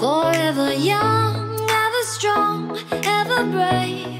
Forever young, ever strong, ever brave.